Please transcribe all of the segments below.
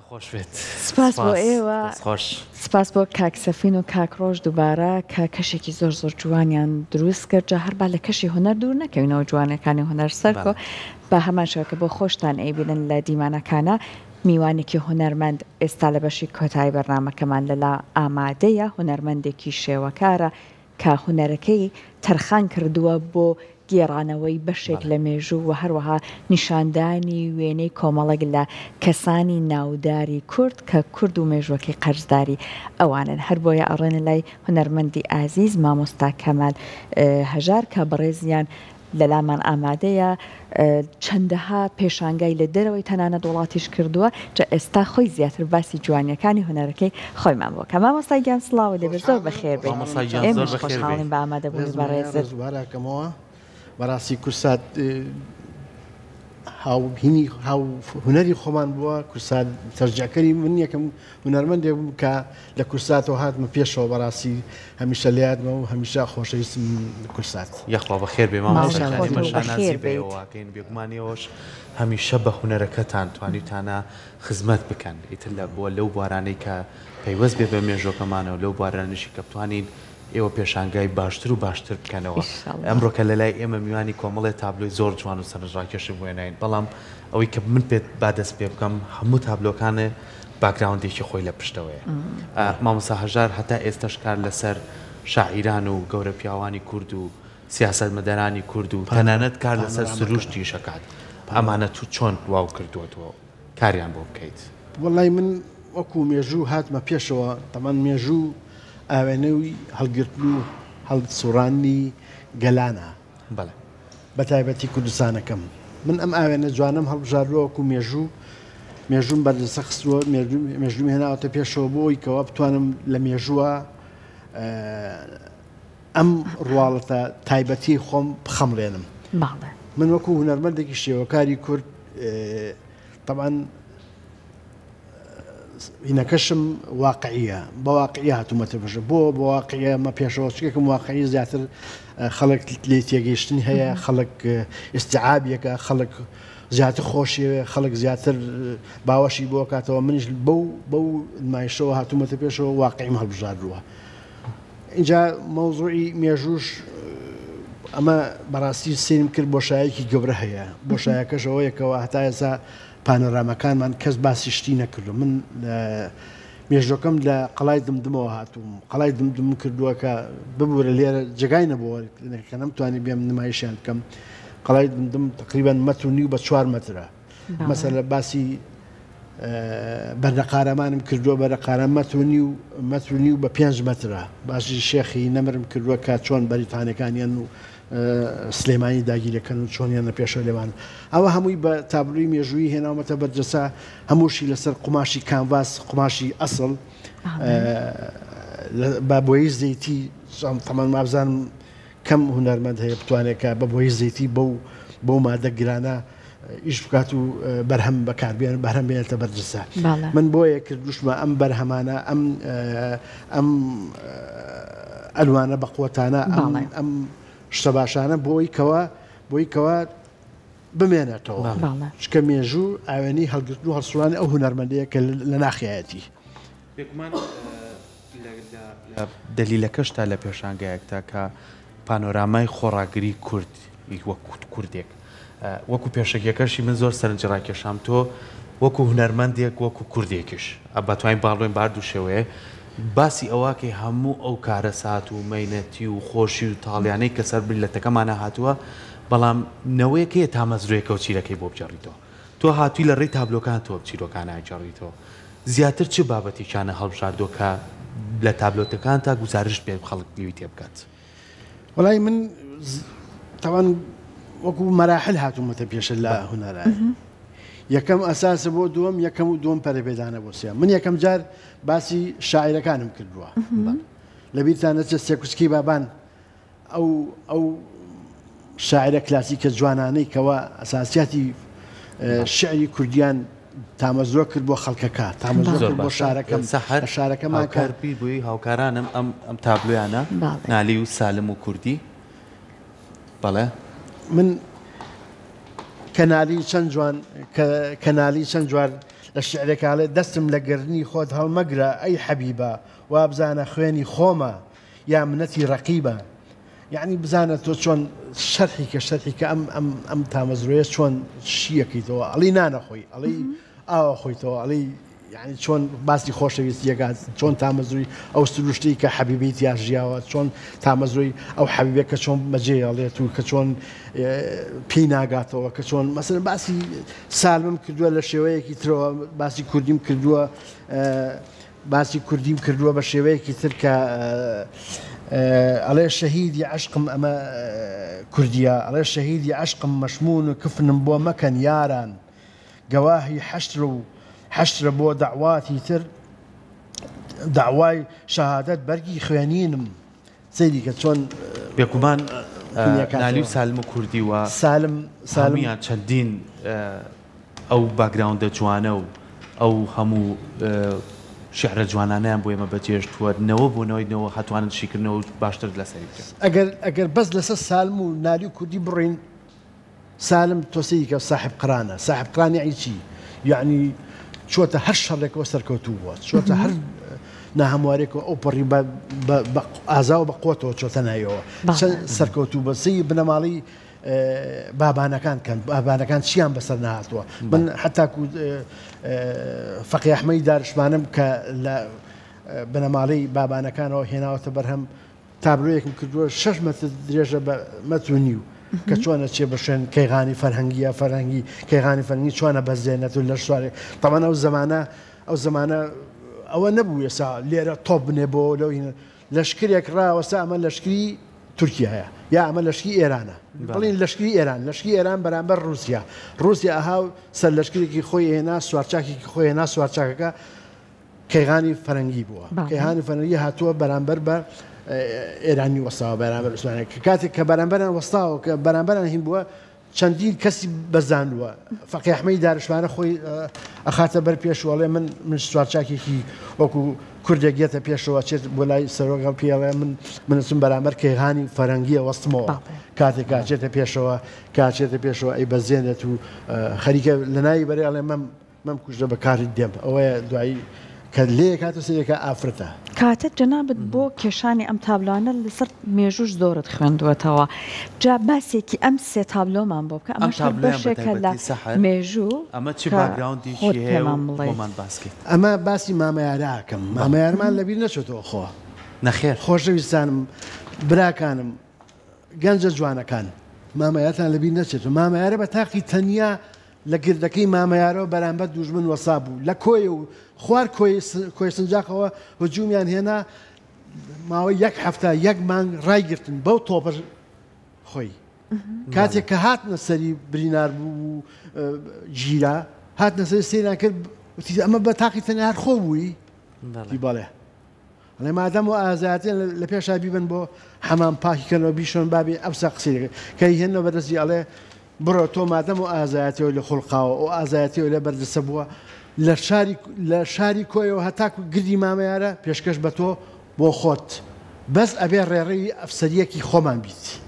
خوش بید. سپاس با ایوا. سپاس با کاک سفین و کاک روش دوباره که کشی که زور زور جوانیان درست کرد جهر بالا کشی هنر دور نکنه و جوانه کنه هنر سر کو با همان شو که با خوشتن ای بینن لدی من کنه میوانی که هنرمند استالبشی کتای برنامه که من للا آماده یا هنرمندی که شوکاره که هنرکی ترخان کردو با گێڕانەوەی بەشێک لە مێژوو و هەروەها نیشاندانی وێنەی کۆمەڵێک لە کەسانی ناوداری کورد کە کورد و مێژوەکەی قەرزداری ئەوانن هەر بۆیە ئەڕێنە لای هونەرمەندی ئازیز مامۆستا کەمال هەژار کە بەڕێزیان لەلامان ئامادەیە چەندەها پێشانگای لە دەرەوەی تەنانەت وڵاتیش کردووە جا ئێستا خۆی زیاتر باسی جوانیەکانی هونەرەکەی خۆیمان بۆ کە مامۆستای گیان سڵاوە لێبێ زۆر بەخێر بێن ئێمەش خۆشحاڵین بە ئامادەبوونت بەڕێزت براسي كورسات هاو هني هاو هنري خمان بوا كورسات ترجع كريم مني كم هنرمند يوم كا لكورسات وهاد ما فيش شو براسي هميشة لياد ما وهميشة خوش اسم كورسات يخلو بخير بما ما شاء الله مشان بيواكين بيجمانيوش هميشة بهنركات عن تواني تانا خدمات بكن يتلا بوا لو باراني كا بيوز بيميجو كمان ولو باراني شكبتوانين ئێوە پێشانگای باشتر و باشتر بکەنەوە ئەمڕۆ کە لەلای ئێمە میوانی کۆمەڵێ تابلۆی زۆر جوان و سەرنجڕاکێشی وێناین بەڵام ئەوەی کە من پێت بادەست پێ بکەم هەموو تابلۆکانە باکراوندێکی خۆی لە پشتەوەیە مامۆستا هەژار هەتا ئێستاش کار لەسەر شاعیران و گەورە پیاوانی کورد و سیاسەتمەدارانی کورد و تەنانەت کار لەسەر سروشتی شەکات ئەمانە تو چۆن واو کردووەتەوە کاریان بۆ بکەیت وەڵای من وەکو مێژوو هاتمە پێشەوە تەمەن مێژوو ئاوێنەوەی هەڵگرتن و هەڵسوڕاندنی گەلانە بەتایبەتی کوردستانەکەم من ئەم ئاوێنە جوانم هەڵبژاردووە وەکو مێژوو مێژوم بەردەستە خستووە مێژووم هێناوەتە پێشەوە بۆی کەوە بتوانم لە مێژووە ئەم ڕواڵەتە تایبەتی خۆم بخەمڕێنم من وەکو هونەرمەندێکی شێوەکاری کورد تەبعەن هینەکەشم واقعیە بە واقعی هاتوومەتەبژە بۆ بە واقعیە مە پێشەوەچکێکم واقعی زیاتر خەڵک لێ تێگەیشتن هەیە خەڵک ئستیعابیەکە خەڵک زیاتر خۆشیەوێ خەڵک زیاتر باوەشی بۆ کاتەوە منیش بەو نمایشەوە هاتوومەتە پێشەوە واقعیم هەڵبژاردووە اینجا مەوزوعی مێژووش ئەمە بەڕاستی سێنم کرد بۆشایەکی گەورە هەیە بۆشایەکەش ئەوەیەکەوە هەتا ئێستا پانۆرامەکانمان کەس باسی شتی نەکردو من مێژوەکەم لە قەڵای دمدمەوە هاتووم قەڵای دمدم کردووە کە ببورە لێرە جێگای نەبووە کە نەمتوانی بێم نمایشیان بکەم قەڵای دمدم تقریبا مەتر و نیو بە 4 مەترە مەسەلەن باسی بەرنەقارەمانم کردووە بەرەقارە مەتر و نیو بە 5 مەترە باسی شێخی نەمرم کردووە کە چۆن بەریتانیەکانیان و سلێمانی داگیرەکەن و چۆنیان لە پێشە لێوان ئەوە هەمووی بە تابلوی مێژووی هێناومەتە بەرجەسا هەمووشی لەسەر قماشی کانڤاس قماشی ئەسڵ بە بۆیی زەیتی تەمەن مابزانم کەم هونەرمەند هەیە بتوانێتکە بە بۆیی زەیتی بەو مادە گرانە ئیش بکات و بەرهەم بەکاربیان بەرهەم بێنێتە بەرجەسا من بۆیە کردوشمە ئەم بەرهەمانە ئەم ئەلوانە بە قوتانە ئەم شتە باشانە بۆی کەوە بمێنێتەوە چکە مێژوو ئاوێنی هەڵگرتن و هەڵسوڵانی ئەو هونەرمەندەیە کە لە ناخیایەتی دەلیلەکەشتا لە پێشانگایەکدا کە پانۆرامای خۆڕاگری کورد وەکو کوردێک وەکو پێشەکیەکەشی من زۆر سەرنجڕاکێشام تۆ وەکو هونەرمەندێک وەکو کوردێکیش بەتوانین باڵێن باردوو شێوەیە باسی ئەوواکەی هەموو ئەو کارە سات و مینەتی و خۆشی و تاڵیانەی کە سەر بریلەتەکەمانە هاتووە بەڵام نەوەیەکەیە تامەزرێکە و چیرەکەی بۆ بجێڕیتەوە تۆ هاتووی لە ڕێی تابلۆکان تۆ چیرۆکانە جێڕیتەوە زیاتر چه بابەتیشانە هەڵبژاردۆکە لە تابلۆتەکان تا گوزارش پێ خەڵک لێوی تێ بکات وەڵای من تاوان وەکو مەراحل هاتوومەتە پێشە لە هونەرە یەکەم ئەساسە بۆ دووەم یەکەم و دووەم پەرەبێدانە بۆ سێ من یەکەم جار باسی شاعیرەکانم کردووە لەبیرتانە چە سێکوسکی بابان ئەو شاعرە کلاسیکە جوانانەی کەەوە ئەساسیاتی شعری کوردیان تامەزۆ کرد بۆ خەڵکەکە تامەزۆ کرد بۆ شارەکەم شارەکەمان کارپیر بووی هاوکارانم ئەم تابلۆیانە نالی و سالم و کوردی بەڵێ من کەنالی چەند جوان للشعر كاله دستم لقرني خود هالمقرأ أي حبيبة وابزانا خواني خوما يا منتي رقيبة يعني بزانا تو شون شرحك أم تامزروية شون شيكي تو علي نانا خوي علي خوي تو علي يعني شون باسي خوش يستيقظ شون تامزروي أو سروشتي كحبيبي تياجيا شون تامزروي أو حبيبي كشون مجيء عليه تو كشون بينا قاتو كشون مثلا باسي سالم كردوا للشوية كتروا باسي كرديم كردوا باسي كرديم كردوا بالشوية كتر ك على الشهيد يعشقم أما كرديا على الشهيد يعشقم مشمون كفن بو مكان ياران جواهي حشرو حشر بو دعواتي تر دعواي شهادات برقي خوانينم سيدي كتشون بيكوبان ناليو سالم كردي و سالم هميان چندين او باك جراوند جوانو او همو شعر جوانانه بو ما بتيش تور نو بو نو هاتوان شكر نو باشتر لسيك اگر بس لس سالم ناليو كردي برين سالم توسيك صاحب قرانه صاحب قرانه يعني شو تهشر لك وسر كتوبات شو تهر نهم واريك أوبري بأعزاء بقوته شو تنايو سر كتوبات سي بن مالي بابانا كان بابانا كان شيان بس نهاتوا من حتى كو فقيه أحمد دارش مانم ك بن مالي بابانا كانوا هنا وتبرهم تابلويك مكدوا شش متدرجة متونيو كشوانا شيء بشين كيغاني فرهنجية كيغاني فرهنجي شوانا بزينة ولا شواري طبعا أو زمانة أو نبوي ساعة ليرة طب نبو لو هنا لشكري أكرا وسأعمل لشكري تركيا يا أعمل لشكري إيران طالين لشكري إيران برامبر روسيا أها سل لشكري كي خوي هنا سوارشاكي كي خوي هنا سوارشاكا كيغاني فرهنجي بوا كيغاني فرهنجي هاتوا برامبر إيراني وصاوا برانبر عثماني كاتك برانبران وصاوا برانبران هم بوا چندين كسي بزانوا فقيه أحمد دارش معنا خوي أخاته بر بيش والله من سوارشاكي كي وكو كرديجيته بيش واشيت ولاي سروقة بيلا من اسم برانبر كيغاني فرنجية وصموا كاتك كاتشيته بيش وا أي بزينة تو خريكة لناي بري على مم كوجة بكار الدم أو دعي كليه كاتو سيدي كأفرته كاتت جنابت بو كشاني أم تابلوانا اللي صرت ميجوش زورت خوندوة توا جا باسيكي أمسي تابلو من بوكا أما شربشي كلا ميجو أما تشي باقراوندي شيهو ومان باسكي أما باسي ماما ياراكم ماما يارمان لبيل نشوتو أخوة نخير خوش بيسانم براكانم جنجا جوانا كان ماما يارتان لبيل نشوتو ماما يارا بتاقي تانيا لگردکی مامایارو برانبر دوژمن وصابو لکوی و خوار کوی سنجاقوا هجومیان هنا ماوی یک هفته یک مان رای گرتن بو توپر خوی کاتێک کە هاتنە سەری برینار بوو جیرا هاتنە سەری سەیران کرد وتی ئەمە بە تاقی تەنیا هەر خۆ بووی دی بەڵێ ئەڵێ مادام و ئازاتیان لە پێشا بیبن بۆ حەمام پاکیکەنەوە بیشۆن بابێ ئەفسا قسەی دەکەن کە هێنەوە بەدەستی ئەڵێ برو تو مادام و آزادی ولی خلقه و آزادی ولی برد سبوا لشاری کوی و حتی کردی مامیاره پیشکش بتو با خود بس آبی ریری افسریه کی خوامان بیت.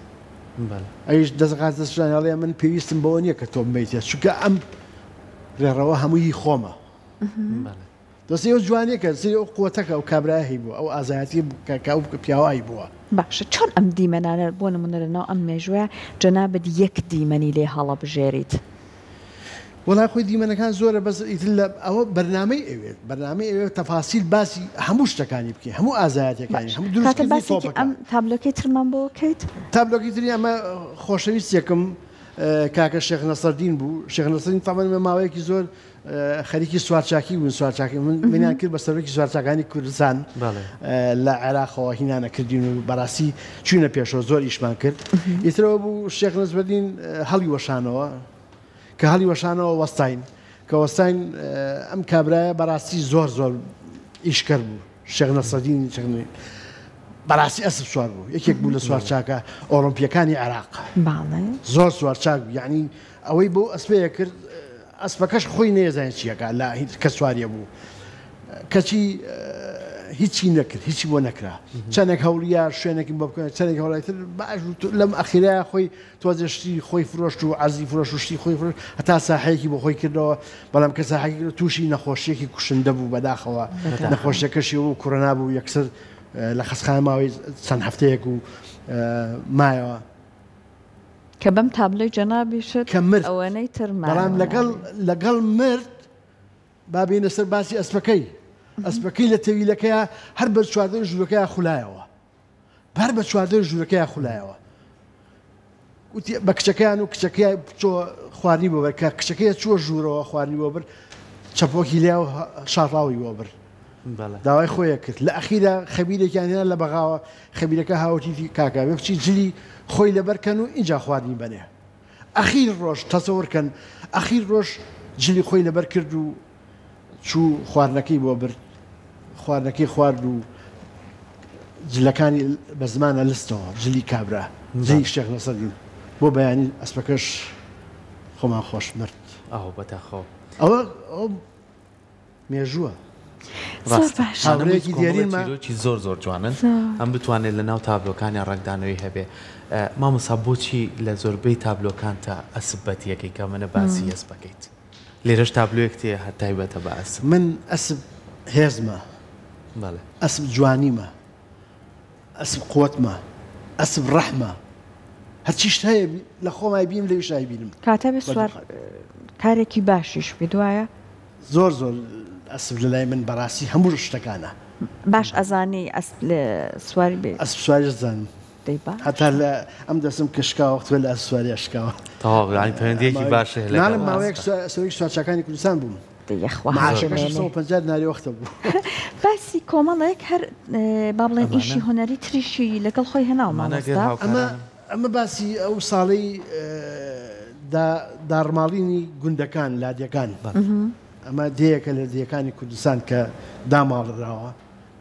ایش دست جنرالی من پیوستم با اونیه که تو میتی. چون ام ریروا همونی خوامه. دوستی اون جوانی که زیر قوتک او کبرایی بود او آزادی که او پیاوایی بود. باشه چون ام دیمن انا بون من رنا ام مجوع جناب یک دیمنی له حلب جرید ولا خو دیمن کان زوره بس ایتلا او برنامه تفاصيل بس هموش تکانی بکی همو آزادی کانی همو دروش کی توپ ام تابلوکیتر من بو کیت تابلوکیتری اما خوشویست یکم کاک شیخ نصرالدین بو شیخ نصرالدین طبعا ماوی کی زور خريكي سوارشاكي ونسوارشاكي من أنكر بسروكي سوارشاكاني كردستان لا عراق وهنا أنا كردين براسي شو نبيعش وزور إيش ما أنكر يترى أبو الشيخ نصر الدين كهالي وشانوا وستين أم كبرى براسي زور إيش كربو الشيخ نصر الدين براسي أسب سواربو يكيك بول سوارشاكا أولمبيا كاني عراق زور سوارشاك يعني أوي بو أسبيع كر أصبح كش خوي نيزان شيء قال لا هيك كسواري أبو كشي هیچی نکرد، هیچی بو نکرد. چنک هولیار شنکی بابکن، چنک هولایت بعد لام آخره خوی توازشی خوی فروش و عزی فروش وشی خوی فروش. حتی ساحی کی با خوی کرد، بالام که ساحی کرد توشی نخوشی کی کشنده بو بداخو و نخوشی کشی و کرونا بو یکسر لخس خانه ماوی سن هفته کو مایا. کبم تابلوی جنابی شد. کمرد. آوانی تر مایا. بالام لگال مرد بابی نصر باسی اسبکی. اسبکیل تیله که هر بار شوادن جورکه خلاه و هر بار شوادن جورکه خلاه و وقتی بکشکیانو کشکیای چو خوانی ببر کشکیای چو جورا خوانی ببر چپوکیله و شرایطی ببر دعای خویه کرد لآخره خبیره که اینها لباقا خبیره که هاوتی کاکا میفتی جلی خوی لبر کنن اینجا خوانی بنه آخر روش تصور کن آخر روش جلی خوی لبر کرد و شو خوارنکی بابر خوارنکی خوارد و جلکانی بزمان لسته جلی کبره جلی شیخ نصری بو بیانی اسبکش خم خوش مرد آو بته خو آو میجوا راست حاوری که دیاری ما چیز زور جوانن ام بتوانه لناو تابلو کانی رنگ دانوی هبه ما مصابوچی لزور بی تابلو کان تا اسبتیه که کامنه بعضی اسبکیت لیرش تابلویک تی حتی بته باعث من اسب هزمه، بله اسب جوانی ما، اسب قوت ما، اسب رحمه، هرچیش هی لخوام ایبیم لیش ایبیم. کاتب سوار کاری کی باشیش بدوای؟ زور اسب لای من براسی همورش تکانه. باش ازانی اسب سواری بی. اسب سواری زن. حتى هلا أم دسم كشكاو وقت ولا أسواري أشكاو. طب يعني تنديك باش هلا. نعم ما وياك سويك سويت شكاني كل سنة بوم. يا إخوة. مع شكاش صوب بنجاد ناري وقت بوم. بس كمان لك هر بابلين إشي هنري تريشي لك الخوي هنا وما نصدق. أما بس أو صالي دا دار ماليني جندكان لا ديكان. أما ديك اللي ديكاني كل سنة كدامال راه.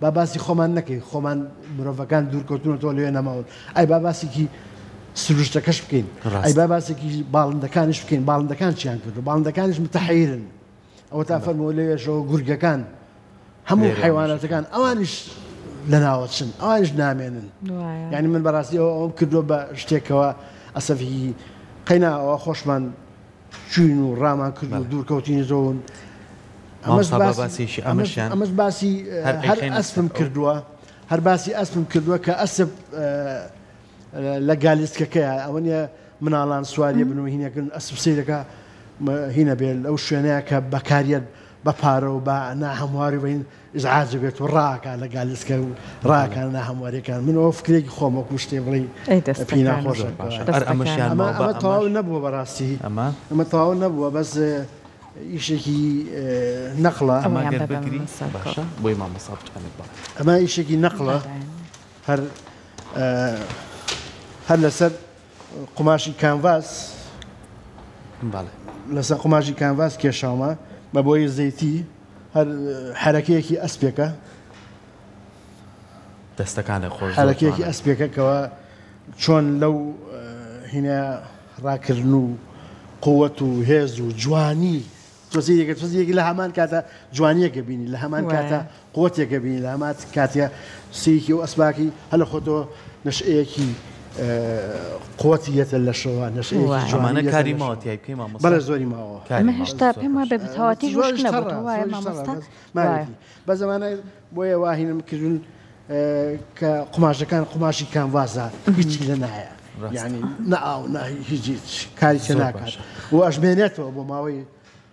باباسی خومن نکی خومن مرافقان دور کردن تو لیه نماوند. ای باباسی کی سرچ دکش بکن. ای باباسی کی بالندکانش بکن. بالندکان چیان کرد. بالندکانش متحیرن. او تفر مولیه شو گرگکان. همون حیوانات کان. آوانش لناوتشن. آوانش نامینن. یعنی من براسی او کردو با شتک و اصفی قینا و خوشمن چینو رامان کردو دور کردن زون. امش باسی هر اسم کردوا هر باسی اسم کردوا که اسب لگالیست که که اونیا منالان سواری بنو هینا کن اسب سیده که هینا بیل اوشونه که بکاریت بپارو با نه همواری و این ازعاج بیت و راک لگالیست که راک نه همواری کن من افکری که خو مکوشتی بلی پینا خوشه اما تاو نبود براسی اما تاو نبود بس إشكي نقلة. أما بكري باشا بوي ما مصابت عن البعض. أما إشكي نقلة هل لسر قماشي كانفاس. بله. لسر قماشي كانفاس كشامة ما بوي زيتي هل حركية كي أسبيكة. تستكان الخوز. حركية كي أسبيكة كوا شون لو هنا راكرنو قوة وهز وجواني. توصية لهمان كاتا جوانية كبيني لهمان كاتا قوتية كبيني لهمان كاتا سيكي وأسباكي هلا خدوا نشئكي قوتية اللشوا نشئكي جوانية كريمات يعني كيما مصر بلا زوري ما هو مهشتاب ما ببتواتي وش نبوت هو ما مصر ما بس أنا بويا واهين مكرون كقماش كان قماشي كان وازع يجي لنا يعني نأو يجي كاري شناكر وأجمعناته أبو ماوي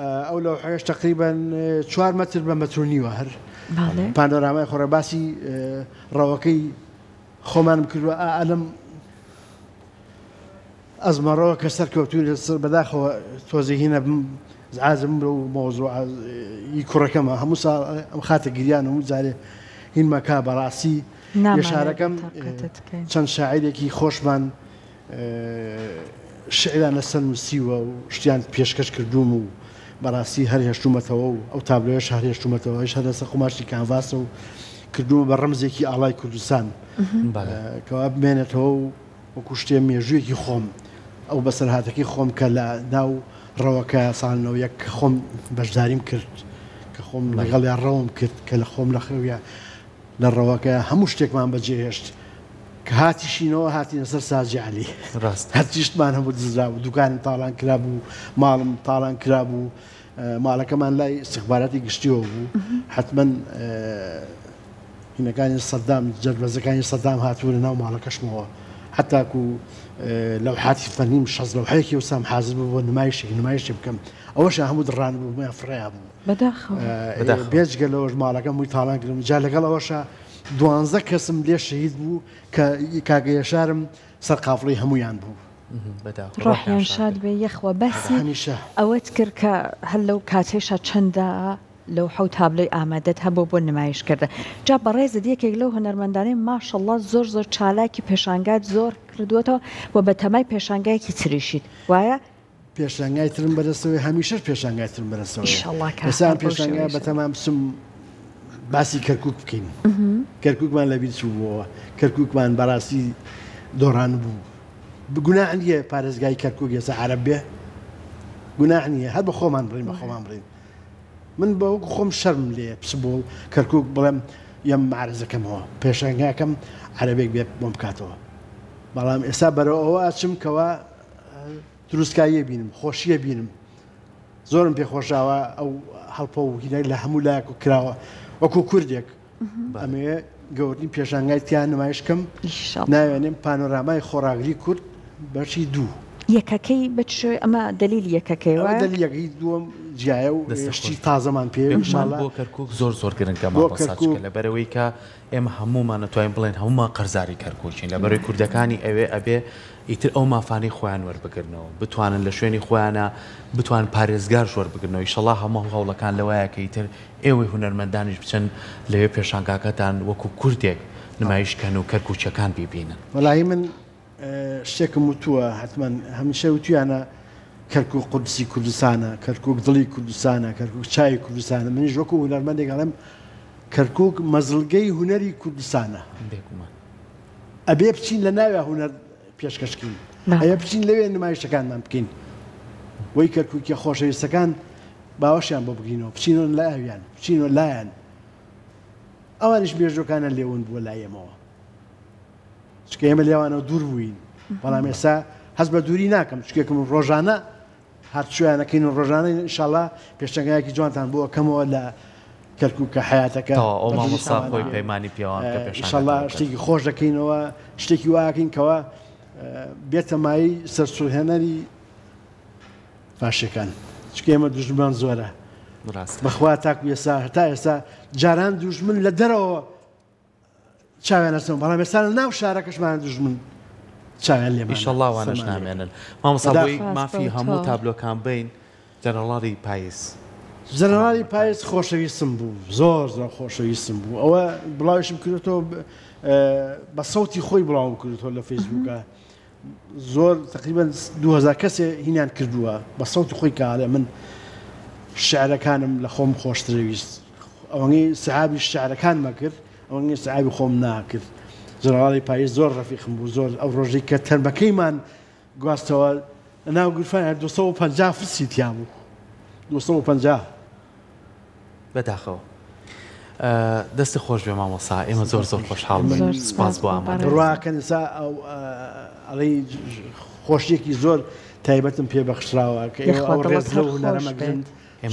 أو لو حاجة تقريبا 4 متر بمتروني وهر. بله. بانوراما خورا باسي رواكي خمان مكرو أعلم أزمة رواكي سركوتوني بداخو توزي هنا عازم موضوع يكركما هموسا خاتق جريان هموسا هين مكا براسي یشارەکەم چەند شاعیرێکی خۆشمان شعران لەسەر نووسیوە و شتیان پێشکەش کردووم و بەڕاستی هەر هێشتومەتەوە و ئەو تابلۆیەش هەر هێشتومەتەوە هیچ هەر لەسەر قوماشی کانڤاس و کردوومە بە ڕەمزێکی ئاڵای کوردستان کەوا بمێنێتەوە و وەکو شتێ مێژوویەکی خۆم ئەو بەسەرهاتەکەی خۆم کە لە ناو ڕەوەکە ساڵ ٩١ خۆم بەشداریم کرد کە خۆم لەگەڵیان ڕەوم کرد کە لە خۆم لە خێویە لە ڕەوەکە هەموو شتێکمان بەجێهێشت کە هاتیشینەوە هاتینە سەر سازی عەلی ڕاست هەرتیشتمان هەموو دزرا بوو دوکانم تاڵان کرا بوو ماڵم تاڵان کرا بوو ماڵەکەمان لای استخباراتی گشتیەوە بوو حتما هینەکانی سەدام جەربەزەکانی سەدام هاتووە لە ناو ماڵەکەشمەوە حتاکو لەوحاتی فەنیم شەز لەوحەیەکی وسام حازر بوو بۆ نمایشێکی بکەم ئەوەش هەموو دڕان بوو بۆیان فڕیا بوو بەداخەوە بێجگەلەوەش ماڵەکەم وی تاڵان کردم جا لەگەڵ ئەوەشە 12 کەسم لێ شەهید بوو کە کاگە یەشارم سەر قافڵەی هەموویان بوو ڕۆحیان شاد بێ یەخوە بەسی ئەوەت کرد کە هەر لەو کاتێشە چەندە لەوحە و تابلۆی ئامادەت هەبوو بۆ نمایشکردن جا بەڕێزت یەکێک لەو هونەرمەندانەی ماشەڵڵا زۆر چالاکی پێشانگات زۆر کردووەتەوە و بە تەمای پێشانگایەکی تریشید وایە پێشانگای ترم بەدەستەوەی هەمیشەش پێشانگای ترم بەدەستەوەی ئێستا پێشانگای بە تەمام سم باسی کەرکووک بکەین کەرکووکمان لەبیر چوو بووەوە کەرکووکمان بەڕاستی دۆڕان بوو گوناح نییە پارێزگای کەرکووک ئێستا عەرەب بێ گوناح نییە هەر بە خۆمان بڕین من بەوەک خۆم شەرم لێ پس بۆ کەرکووک بڵێم یەم معرزەکەمەوە پێشانگاکەم عەرەبێک بێت بۆم بکاتەوە بەڵام ئێستا بەرەو ئەوە ئاچم کەوا دروستکاییە بینم خۆشیە بینم زۆرم پێخۆشاوە ئەو هەڵپە و هینەر لە هەموو لایەک و کراوە وەکو کوردێک ئەمەیە گەورنی پێشانگای تیان نمایشکەم ناوێنێم پانۆرامای خۆراگری کورد بەشی دوو یەکەکەی بە شوێ ئەمە دلیل یەکەکەیەوە دلیلەکەی دووەم جیایە و دەستشتی تازەمان پێویشان بۆ کەرکووک زۆر گرنگە ماڵەساچکە لەبەرەوەی کە ئێمە هەموومان نەتوانین بڵێن هەموومان قەرزاری کەرکووکین لەبەرەوەی کوردەکانی ئەوێ ئەبێ ئیتر ئەو مافانی خۆیان وەربگرنەوە بتوانن لە شوێنی خۆیانە بتوان پارێزگار شۆر بگرنەوە ئینشەڵڵا هەموو هەوڵەکان لەوایە کە ئیتر ئێوەی هونەرمەندانیش بچن لەوێ پێشانگاکەتان وەکو کوردێک نمایشکەن و کەرکووچەکان بیبینن وەڵاهی من شتێکم وتووە حتما هەمیشە وتویانە کەرکووک قودسی کوردستانە کەرکووک دڵی کوردستانە کەرکووک چای کوردستانە منیش وەکو هونەرمەندێک ئەڵێم کەرکووک مەزلگەی هونەری کوردستانە ئەبێ بچین لە ناوێ هونەر پێشکەشکین ئەبێ بچین لەوێ نمایشەکانمان بکەین وەی کەرکووکیە خۆشەویستەکان باوەشیان بۆ بگینەوە بچینەوە لایەویان بچینەوە لایەن ئەوانیش مێژوەکانە لێون بووە لایەمەوە چکە ئێمە لێوانەوە دوور بووین بەڵام ئێستا هەست بە دووری ناکەم چکێکم ڕۆژانە هەرچویانەکەین و ڕۆژانە ئینشاڵڵا پێشتەنگایەکی جوانتان بۆ ئەەکەمەوە لە کەرکووکە حیاتەکە ئەومەساخۆی پەیمانی پیاوان ئینشاڵڵا شتێکی خۆش دەکەینەوە شتێکی واکەین کەوە بێتەمایی سەرسوهێنەری پاشەکان چکە ئێمە دوژمان زۆرە بەخوا تاکو ئێستا هەتا ئێستا جاران دوژمن لە دەرەوە چاویان ئەچنەوە بەڵام ئێستا لە ناو شارەکەشمان دوژمن ئینشەڵڵا وانەش نامێنن مامۆستا بۆی مافی هەموو تابلۆکان بین جەنەرڵی پاییز جەنەرڵی پاییز خۆشەویستم بوو زۆر خۆشەویستم بوو ئەوە بڵاویشم کردێتەوە بە سەوتی خۆی بڵاوم کردێتەوە لە فەیسبووکە زۆر تقریبا ٢٠٠٠ کەسێ هینیان کردووە بە سەوتی خۆی کارێ من شعرەکانم لە خۆم خۆشترەویست ئەوەی سعابی شعرەکان مەکرد ئەوەی سعابی خۆم ناکرد جەنەرڵی پاییز زۆر ڕەفیقم بوو زۆر ئەو ڕۆژەی کە تەربەکەیمان گواستەوە ناو گرفان ٢٥٠ فرسیتیان بوو ٢٥٠ بەداخەوە دەستی خۆش بێ مامۆسا ئێمە زۆر خۆشحاڵ بین سپاس بۆ ئامادە ڕواکەن ئێستا ئەڵێ خۆشیەکی زۆر تایبەتم پێبەخشراوە کە ئێمە ئەو ڕێز لەو هونەرە مەگرن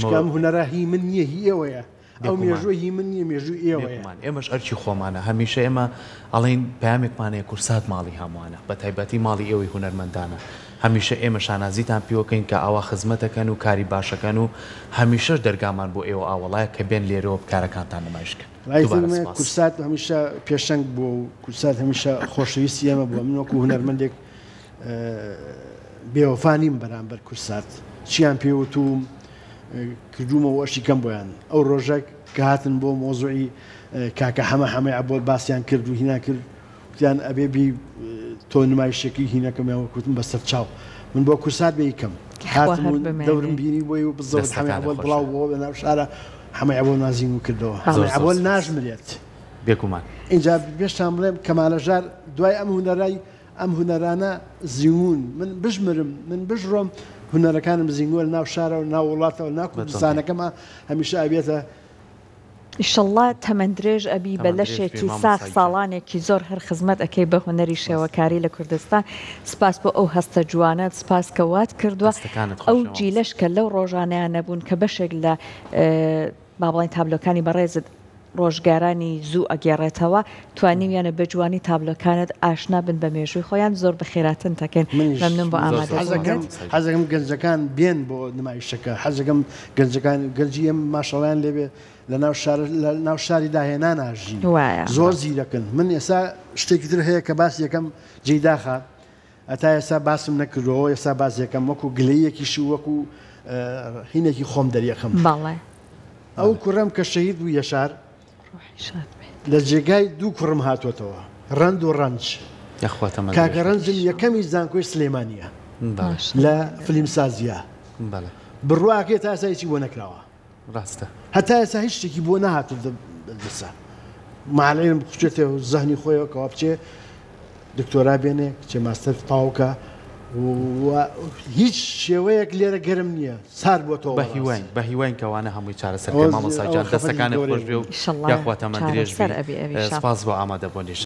چکەم هونەرە هی من نییە هی ئێوەیە ئەو مێژووی من نیە مێژووی ئێوەمان ئێمەش ئەرچی خۆمانە هەمیشە ئێمە ئەڵین پامێکمانەیە کورسات ماڵی هەمووانە بە تایبەتی ماڵی ئێوەی هونەرمەندانە هەمیشە ئێمە شانازیتان پێوەکەین کە ئاوا خزمەتەکەن و کاری باشەکەن و هەمیشەش دەرگامان بۆ ئێوە ئاوەڵایە کە بێن لێرەوە کارەکانتان نمایشکەن کورسات هەمیشە پێشەنگ بوو و کورسات هەمیشە خۆشەویستی ئێمە بووە من وەکو هونەرمەندێک بێوەفانیم بەرامبەر کورسات چیان پێوتوم کردوومەوە ئەشی کەم بۆیان ئەو ڕۆژێک كهاتن بو موضوعي كاكا حما حما عبول باسيان كردو هنا كرد وتيان ابي بي تون ما يشكي هنا كما كنت بسفتشاو من بو كورسات بيكم هاتن دور بيني ويو بالضبط حما عبول بلاو انا شارع حما عبول نازين وكردو حما عبول ناجم ريت بيكمان انجا بيشتامل كمال جار دواي ام هنراي ام هنرانا زيون من بجمرم من بجرم هنا كان بزنقول ناو شارع وناو ولاته وناو كردستان كما هميشه ابيته ان شاء الله تمندرج ابي بلشتي ساخ سالانه كي زور هر خدمت اكي به هنري شوكاري لكردستان سپاس بو او هسته جوانات سپاس كوات كردوا او جيلش كلو روجانه نبون كبشغله بابلين تابلوكاني بريزد روشگارانی زو اگیرتوا توانیم یعنی بجوانی تابلو کانت آشنا بن بمێژووی خۆیان زۆر بخیراتن تکن ممنون بۆ ئامادەکردن حەزەکەم گەنجەکان بێن بۆ نمایشەکە حەزەکەم گەنجەکان گەنجیم ماشەڵیان لێبێ لەناو شاری داهێنان ئاژین زۆر زیرەکن من ئێستا شتێکی تر هەیە کە باسی یەکەم جێی داخە ئەتا ئێستا باسم نەکردەوە ئێستا باس یەکەم وەکو گلەیەکیشی وەکو هینێکی خۆم دەریەخم بەڵێ ئەو کوڕەم کە شەهید بوو یەشار لجيجاي دو كرم هاتو توا رند ورانش يا اخواتا ما كاك رنزم يا كم زانكوي سليمانيه لا فيلم سازيه بلا بالرواكي تاع سايتي ونكراوه راسته حتى سايتي كي بونها تدسا مع العلم خشيته الزهني خويا كوابتي دكتوراه بينك تشي ماستر طاوكا هیچ شێوەیەک لێرە گەرم نییە سار بۆتەوە بە هیوان کەوانە هەمووی چارەسەر مامۆستا جان دەستەکانت خۆش بێ و یاخواتەمەندرێژ سپاس بۆ ئامادەبوونیش